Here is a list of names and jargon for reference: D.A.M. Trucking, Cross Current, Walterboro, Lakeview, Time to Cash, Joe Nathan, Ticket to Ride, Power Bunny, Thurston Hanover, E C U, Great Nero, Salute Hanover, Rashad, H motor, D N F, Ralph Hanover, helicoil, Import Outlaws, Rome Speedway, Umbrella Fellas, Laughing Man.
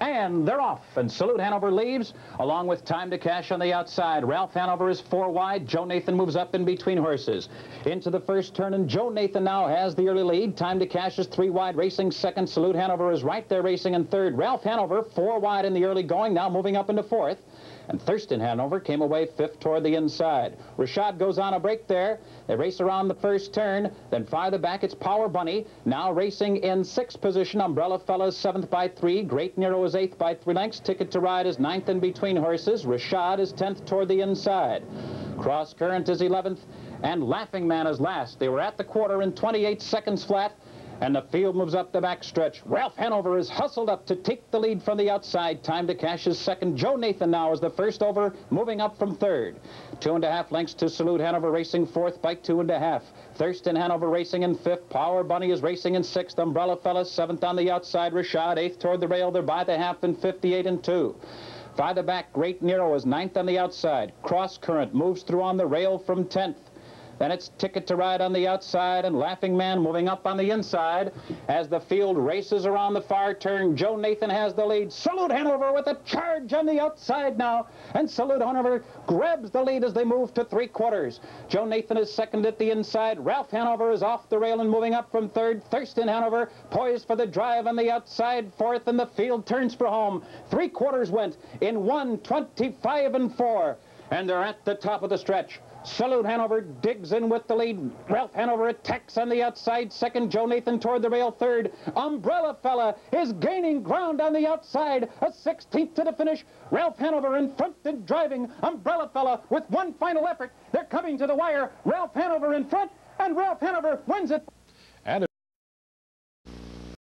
And they're off, and Salute Hanover leaves, along with Time to Cash on the outside. Ralph Hanover is four wide. Joe Nathan moves up in between horses. Into the first turn, and Joe Nathan now has the early lead. Time to Cash is three wide, racing second. Salute Hanover is right there, racing in third. Ralph Hanover, four wide in the early going, now moving up into fourth. And Thurston Hanover came away fifth toward the inside. Rashad goes on a break there. They race around the first turn. Then farther back, it's Power Bunny. Now racing in sixth position. Umbrella Fellas seventh by three. Great Nero is eighth by 3 lengths. Ticket to Ride is ninth in between horses. Rashad is 10th toward the inside. Cross Current is 11th. And Laughing Man is last. They were at the quarter in 28 seconds flat. And the field moves up the backstretch. Ralph Hanover is hustled up to take the lead from the outside. Time to Cash is second. Joe Nathan now is the first over, moving up from third. 2.5 lengths to Salute Hanover, racing fourth by 2.5. Thurston Hanover racing in fifth. Power Bunny is racing in sixth. Umbrella Fellas seventh on the outside. Rashad eighth toward the rail. They're by the half in 58 and 2. Farther back, Great Nero is ninth on the outside. Cross Current moves through on the rail from 10th. Then it's Ticket to Ride on the outside and Laughing Man moving up on the inside. As the field races around the far turn, Joe Nathan has the lead. Salute Hanover with a charge on the outside now. And Salute Hanover grabs the lead as they move to 3/4. Joe Nathan is second at the inside. Ralph Hanover is off the rail and moving up from third. Thurston Hanover poised for the drive on the outside fourth, and the field turns for home. 3/4 went in 1:25 and 4. And they're at the top of the stretch. Salute Hanover digs in with the lead. Ralph Hanover attacks on the outside second. Joe Nathan toward the rail third. Umbrella Fella is gaining ground on the outside. A 16th to the finish. Ralph Hanover in front and driving. Umbrella Fella with one final effort. They're coming to the wire. Ralph Hanover in front, and Ralph Hanover wins it.